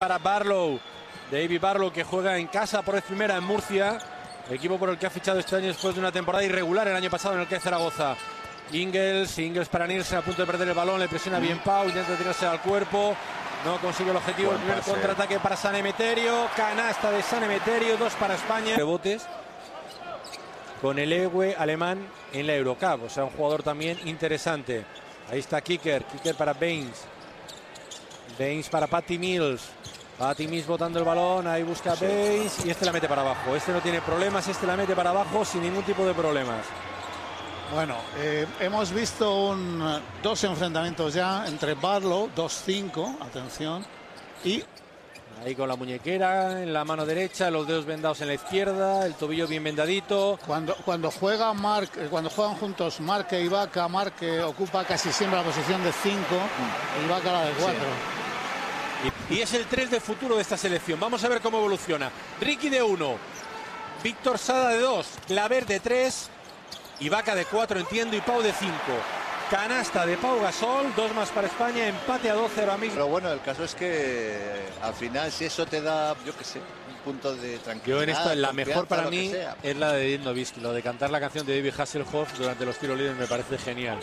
Para Barlow, David Barlow, que juega en casa por vez primera en Murcia, equipo por el que ha fichado este año después de una temporada irregular el año pasado en el que es Zaragoza. Ingles para Nielsen, a punto de perder el balón, le presiona bien Pau, intenta tirarse al cuerpo, no consigue el objetivo. El primer contraataque para San Emeterio, canasta de San Emeterio, 2 para España. Rebotes con el Ewe alemán en la Eurocup, o sea, un jugador también interesante. Ahí está Kicker para Baynes. Baynes para Patty Mills. Patty Mills botando el balón, ahí busca Baynes y este la mete para abajo. Este no tiene problemas, este la mete para abajo sin ningún tipo de problemas. Bueno, hemos visto dos enfrentamientos ya entre Barlow, 2-5, atención, y... Ahí con la muñequera en la mano derecha, los dedos vendados en la izquierda, el tobillo bien vendadito. Cuando juegan juntos Marc e Ibaka, Marc ocupa casi siempre la posición de 5, Ibaka la de 4. Sí. Y es el 3 de futuro de esta selección. Vamos a ver cómo evoluciona. Ricky de 1, Víctor Sada de 2, Claver de 3, Ibaka de 4, entiendo, y Pau de 5. Canasta de Pau Gasol, 2 más para España, empate a 12 ahora mismo. Pero bueno, el caso es que al final, si eso te da, yo qué sé, un punto de tranquilidad. Yo en esta, la mejor para mí es la de Dino Viski, lo de cantar la canción de David Hasselhoff durante los tiros libres me parece genial.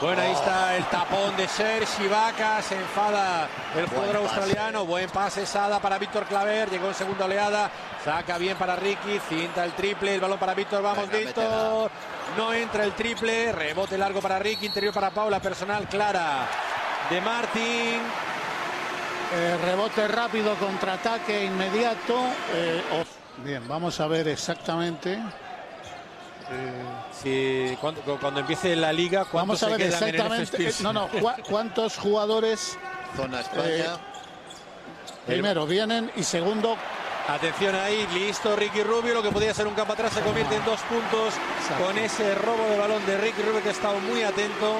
Bueno, ahí está el tapón de Serge Ibaka, se enfada el jugador australiano, buen pase Sada para Víctor Claver, llegó en segunda oleada, saca bien para Ricky, cinta el triple, el balón para Víctor, vamos Víctor. No entra el triple, rebote largo para Ricky, interior para Paula, personal clara de Martin. Rebote rápido, contraataque inmediato. Bien, vamos a ver exactamente. Sí, cuando empiece la liga, vamos a ver exactamente. ¿Cuántos jugadores? Zona España. Primero vienen y segundo. Atención ahí, listo Ricky Rubio, lo que podía ser un campo atrás se convierte en 2 puntos con ese robo de balón de Ricky Rubio, que ha estado muy atento.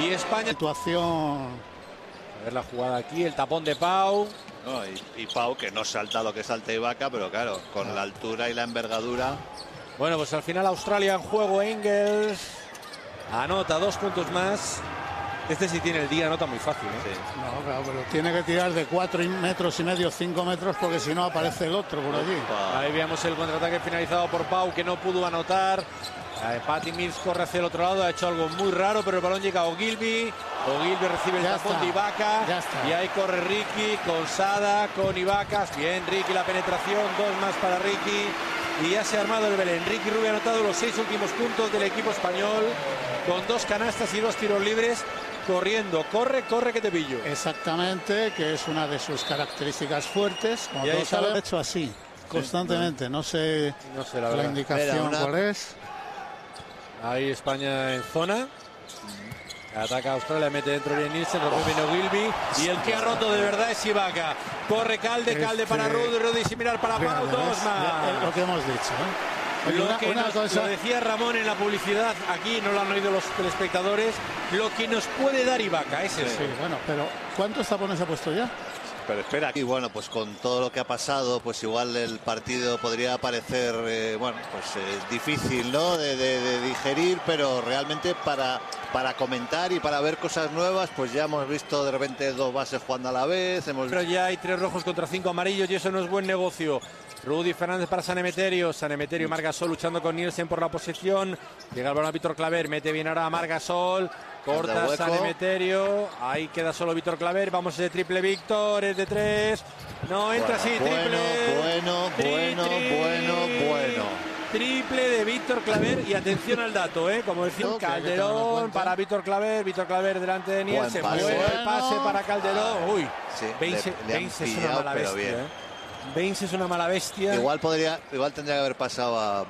Y España... A ver la jugada aquí, el tapón de Pau. No, y Pau, que no salta lo que salta Ibaka, pero claro, con la altura y la envergadura. Bueno, pues al final Australia en juego, Ingles anota 2 puntos más. Este sí tiene el día, anota muy fácil, ¿eh? Sí. No, claro, pero tiene que tirar de 4,5 metros, 5 metros, porque si no aparece el otro por allí. Ahí veamos el contraataque finalizado por Pau, que no pudo anotar. Patty Mills corre hacia el otro lado, ha hecho algo muy raro, pero el balón llega a Ogilvy. Ogilvy recibe el tapón de Ibaka. Y ahí corre Ricky con Sada, con Ibaka. Bien, Ricky la penetración, 2 más para Ricky. Y ya se ha armado el Belén. Ricky Rubio ha anotado los 6 últimos puntos del equipo español, con 2 canastas y 2 tiros libres. Corriendo, corre que te pillo. Exactamente, que es una de sus características fuertes. Como todos saben, ha hecho así, constantemente. Sí, no sé la indicación cuál es. Ahí España en zona. Ataca a Australia, mete dentro bien Nielsen, lo viene Ogilvy. Y el que ha roto de verdad es Ibaka. Corre Calde para Rudy similar para Pau, 2 más. Lo que hemos dicho, ¿eh? Lo decía Ramón en la publicidad, aquí no lo han oído los telespectadores, lo que nos puede dar Ibaka, ese es. Sí, bueno, pero ¿cuántos tapones ha puesto ya? Pero espera, y bueno, pues con todo lo que ha pasado, pues igual el partido podría parecer, difícil, ¿no? De digerir, pero realmente para comentar y para ver cosas nuevas, pues ya hemos visto de repente 2 bases jugando a la vez. Pero ya hay 3 rojos contra 5 amarillos y eso no es buen negocio. Rudy Fernández para San Emeterio. San Emeterio y Marc Gasol luchando con Nielsen por la posición. Llega el balón a Víctor Claver. Mete bien ahora a Marc Gasol. Corta San Emeterio. Ahí queda solo Víctor Claver. Vamos ese triple Víctor. Es de 3. No entra, así triple. Bueno. Triple de Víctor Claver. Y atención al dato, ¿eh? Como decía Calderón para Víctor Claver. Víctor Claver delante de Nielsen. Buen pase para Calderón. Uy. Sí, Baynes es una mala bestia, ¿eh? Baynes es una mala bestia. Igual tendría que haber pasado a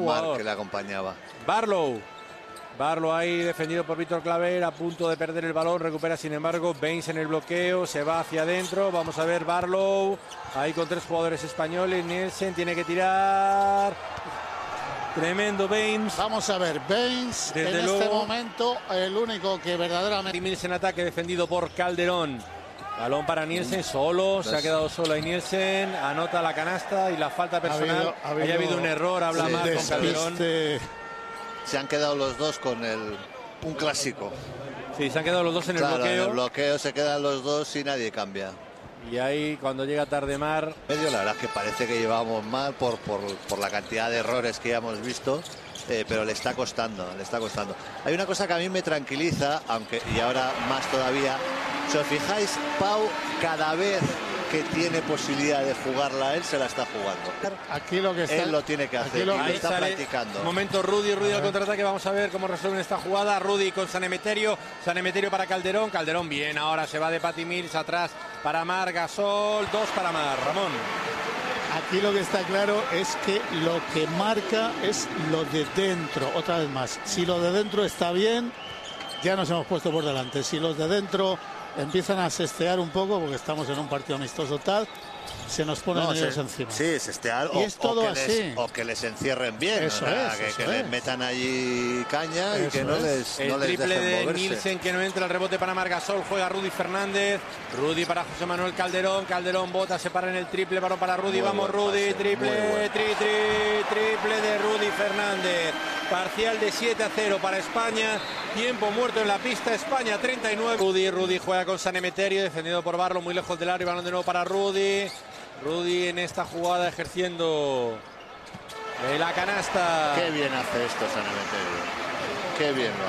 Marc, que le acompañaba. Barlow ahí defendido por Víctor Claver, a punto de perder el balón, recupera sin embargo Baynes en el bloqueo, se va hacia adentro, vamos a ver Barlow, ahí con 3 jugadores españoles, Nielsen tiene que tirar. Tremendo Baynes. Vamos a ver, Baynes desde en este momento el único que verdaderamente... Nielsen en ataque defendido por Calderón. Balón para Nielsen, solo, se ha quedado solo ahí Nielsen, anota la canasta y la falta personal. Ha habido un error, habla mal con Calderón. Se han quedado los 2 con un clásico. Sí, se han quedado los 2 en el bloqueo. En el bloqueo se quedan los 2 y nadie cambia. Y ahí cuando llega tarde Mar. La verdad es que parece que llevamos mal por la cantidad de errores que ya hemos visto. Pero le está costando, le está costando. Hay una cosa que a mí me tranquiliza, aunque y ahora más todavía. Si os fijáis, Pau cada vez que tiene posibilidad de jugarla, él se la está jugando. Aquí lo que está, él lo tiene que hacer, lo está practicando. Momento Rudy al contraataque, vamos a ver cómo resuelven esta jugada. Rudy con San Emeterio para Calderón. Calderón bien, ahora se va de Patty Mills atrás para Marc Gasol, dos para Marc. Ramón. Aquí lo que está claro es que lo que marca es lo de dentro, otra vez más. Si lo de dentro está bien, ya nos hemos puesto por delante. Si los de dentro empiezan a sestear un poco, porque estamos en un partido amistoso tal, se nos ponen ellos encima. Sí, sestear o, que les encierren bien, eso que les metan allí caña y que no les dejen moverse. El triple de Nielsen que no entra, el rebote para Marc Gasol, juega Rudy Fernández, Rudy para José Manuel Calderón, Calderón bota, se para en el triple, varón para Rudy, vamos Rudy, triple de Rudy Fernández. Parcial de 7-0 para España, tiempo muerto en la pista, España 39. Rudy juega con San Emeterio, defendido por Barlow, muy lejos del área, balón de nuevo para Rudy. Rudy en esta jugada ejerciendo de la canasta. Qué bien hace esto San Emeterio, qué bien lo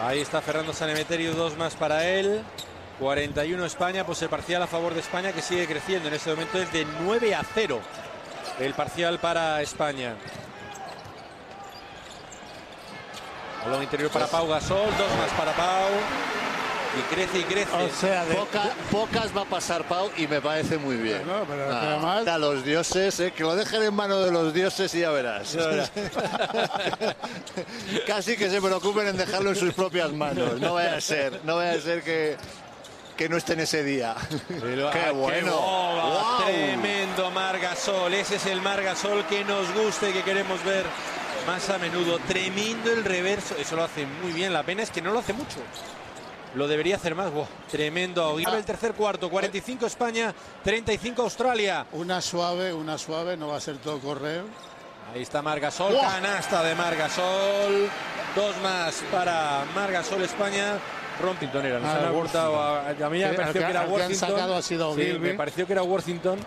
hace. Ahí está Fernando San Emeterio, dos más para él. 41 España, pues el parcial a favor de España que sigue creciendo. En este momento es de 9-0 el parcial para España. Balón interior para Pau Gasol, dos más para Pau. Y crece y crece. O sea, pocas va a pasar Pau y me parece muy bien. No, pero además... A los dioses, que lo dejen en manos de los dioses y ya verás. Casi que se preocupen en dejarlo en sus propias manos. No vaya a ser, no vaya a ser que no esté en ese día. ¡Qué bueno! ¡Wow! Tremendo Marc Gasol. Ese es el Marc Gasol que nos gusta y que queremos ver más a menudo. Tremendo el reverso, eso lo hace muy bien, la pena es que no lo hace mucho, lo debería hacer más. Wow, tremendo. Ogilvy el tercer cuarto, 45 España, 35 Australia. Una suave, no va a ser todo correo. Ahí está Marc Gasol, canasta de Marc Gasol, dos más para Marc Gasol España. Rompington era, nos han aportado a mí me pareció que era Worthington, me pareció que era Worthington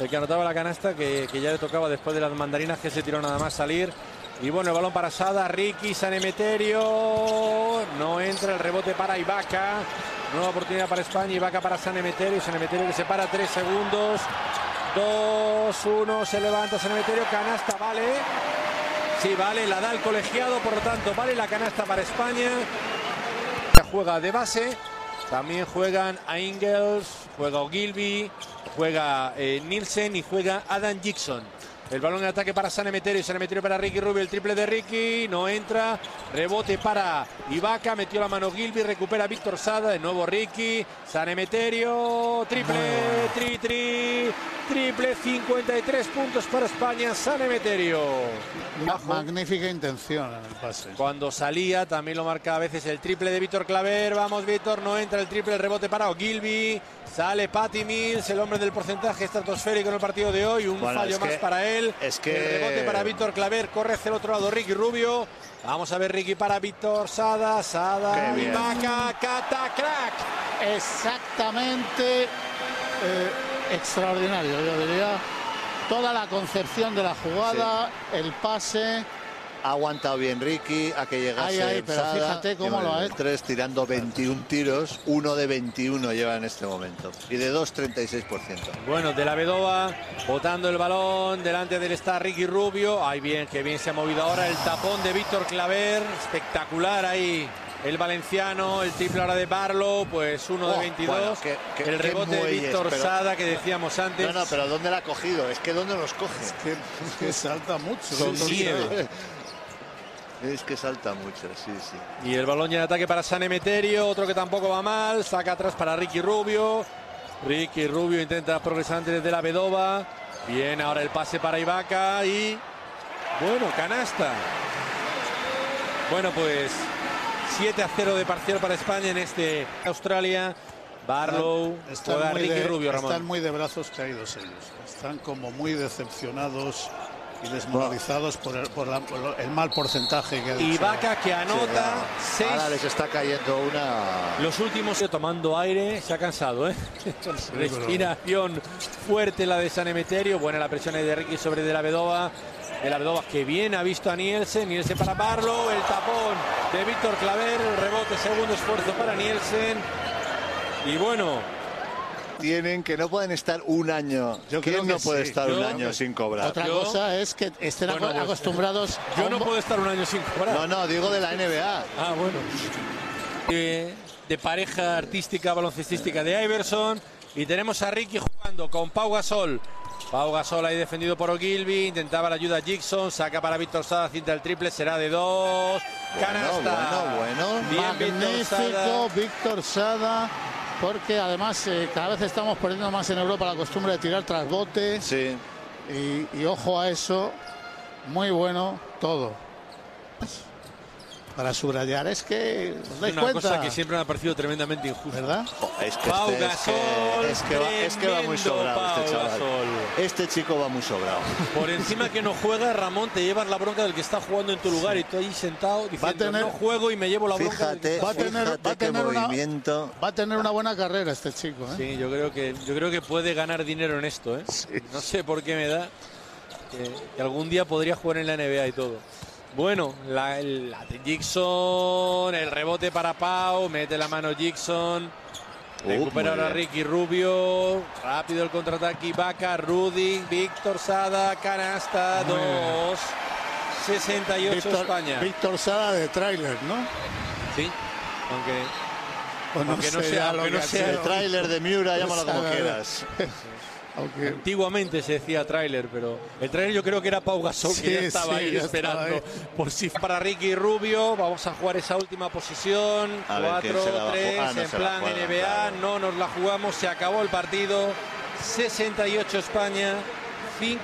el que anotaba la canasta, que ya le tocaba después de las mandarinas que se tiró nada más salir. Y bueno, el balón para Sada, Ricky, San Emeterio, no entra, el rebote para Ibaka, nueva oportunidad para España, Ibaka para San Emeterio, San Emeterio que se para, 3 segundos, 2, 1, se levanta San Emeterio, canasta, vale, sí, vale, la da el colegiado, por lo tanto, vale la canasta para España. Juega de base, también juegan a Ingles, juega Ogilvy, juega Nielsen y juega Adam Jackson. El balón en ataque para San Emeterio para Ricky Rubio, el triple de Ricky, no entra, rebote para Ibaka, metió la mano Ogilvy, recupera Víctor Sada, de nuevo Ricky, San Emeterio, triple, 53 puntos para España, San Emeterio. Una magnífica intención en el pase. Cuando salía también lo marca a veces el triple de Víctor Claver, vamos Víctor, no entra el triple, el rebote para Ogilvy, sale Patty Mills, el hombre del porcentaje estratosférico en el partido de hoy, un fallo más para él. El rebote para Víctor Claver, corre hacia el otro lado Ricky Rubio. Vamos a ver Ricky para Víctor Sada, Ibaka, catacrack. Exactamente, extraordinario, yo diría. Toda la concepción de la jugada, el pase. Ha aguantado bien Ricky a que llegase pero Sada. Fíjate cómo lo ha hecho. 3 tirando 21 tiros, 1 de 21 lleva en este momento y de 2, 36%. Bueno, Dellavedova botando el balón, delante del está Ricky Rubio. Ay, bien, que bien se ha movido ahora el tapón de Víctor Claver, espectacular ahí. El valenciano, el triple ahora de Barlow, pues 1 de 22. Bueno, el rebote de Víctor Sada que decíamos antes. No, pero ¿dónde la ha cogido? Es que ¿dónde los coge? Es que salta mucho. Son Es que salta mucho, sí. Y el balón ya en ataque para San Emeterio, otro que tampoco va mal, saca atrás para Ricky Rubio. Ricky Rubio intenta progresar antes de Dellavedova. Bien, ahora el pase para Ibaka y... Bueno, canasta. Bueno, pues 7-0 de parcial para España en este Australia. Barlow, juega Ricky Rubio, Ramón. Están muy de brazos caídos ellos, están como muy decepcionados y desmoralizados por el mal porcentaje que... Ibaka que anota 6. Ahora les está cayendo una... Los últimos tomando aire, se ha cansado, ¿eh? Respiración fuerte la de San Emeterio. Buena la presión de Ricky sobre Dellavedova. Dellavedova que bien ha visto a Nielsen. Nielsen para Barlow, el tapón de Víctor Claver, el rebote, segundo esfuerzo para Nielsen. Y bueno... tienen, que no pueden estar un año. Yo creo que no puede estar un año sin cobrar. Otra cosa es que estén acostumbrados... Yo no puedo estar un año sin cobrar. No, no, digo de la NBA. Ah, bueno. De pareja artística, baloncestística de Iverson. Y tenemos a Ricky jugando con Pau Gasol. Pau Gasol ahí defendido por Ogilvy. Intentaba la ayuda a Jackson. Saca para Víctor Sada, cinta el triple. Será de 2. Canasta. Bueno, bueno, bueno. Magnífico Víctor Sada. Porque además cada vez estamos perdiendo más en Europa la costumbre de tirar tras bote. Sí. Y ojo a eso. Muy bueno todo. Para subrayar es que... ¿os dais cuenta? Cosa que siempre me ha parecido tremendamente injusta, ¿verdad? Oh, es que Pau Gasol, es que va muy sobrado este chaval. Gasol. Este chico va muy sobrado. Por encima que no juega, Ramón, te llevas la bronca del que está jugando en tu lugar, sí. Y tú ahí sentado diciendo, no juego y me llevo la bronca. Fíjate, va a tener una buena carrera este chico, ¿eh? Sí, yo creo que puede ganar dinero en esto, ¿eh? Sí. No sé por qué me da que algún día podría jugar en la NBA y todo. Bueno, la de Jackson, el rebote para Pau, mete la mano Jackson, recupera ahora Ricky Rubio, rápido el contraataque, Ibaka, Rudy, Víctor Sada, canasta, 2-68 España. Víctor Sada de tráiler, ¿no? Sí, aunque no sea lo que sea. El tráiler de Miura, llámalo como quieras. Okay. Antiguamente se decía tráiler, pero el tráiler yo creo que era Pau Gasol, sí, que ya estaba ahí ya esperando. Por si para Ricky Rubio, vamos a jugar esa última posición. 4-3, en plan juega, NBA, claro. No nos la jugamos, se acabó el partido. 68 España, 5.